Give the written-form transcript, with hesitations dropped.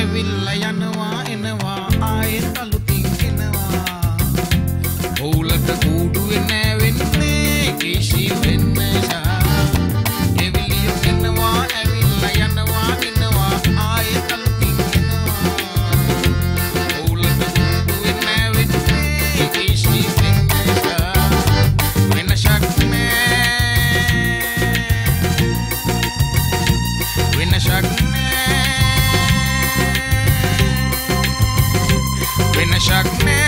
ඇවිල්ලා යනවා එනවා ආයෙ කලුකින් එනවා හොලට කූඩුවේ නෑ වෙන්නේ කිසි වෙන්නේ shock me.